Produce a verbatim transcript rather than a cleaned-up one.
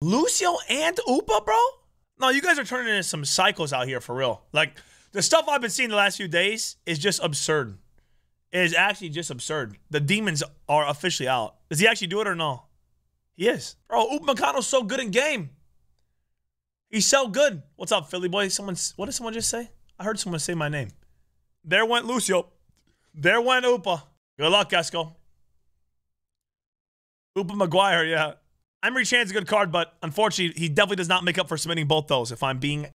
Lucio and Opa, bro? No, you guys are turning into some psychos out here for real. Like, the stuff I've been seeing the last few days is just absurd. It is actually just absurd. The demons are officially out. Does he actually do it or no? He is. Bro, Oop McConnell's so good in game. He's so good. What's up, Philly boy? Someone's, what did someone just say? I heard someone say my name. There went Lucio. There went Opa. Good luck, Gasco. Opa McGuire, yeah. Emory Chan's a good card, but unfortunately, he definitely does not make up for submitting both those, if I'm being